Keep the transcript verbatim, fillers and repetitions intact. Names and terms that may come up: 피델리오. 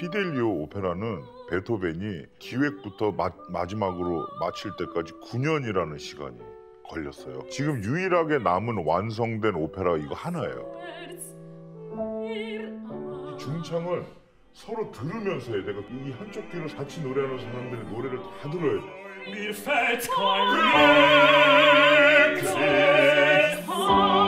피델리오 오페라는 베토벤이 기획부터 마, 마지막으로 마칠 때까지 구 년이라는 시간이 걸렸어요. 지금 유일하게 남은 완성된 오페라 이거 하나예요. 이 중창을 서로 들으면서 해야 돼. 이 한쪽 귀로 같이 노래하는 사람들의 노래를 다 들어야 돼. Mir fällt kein Weg,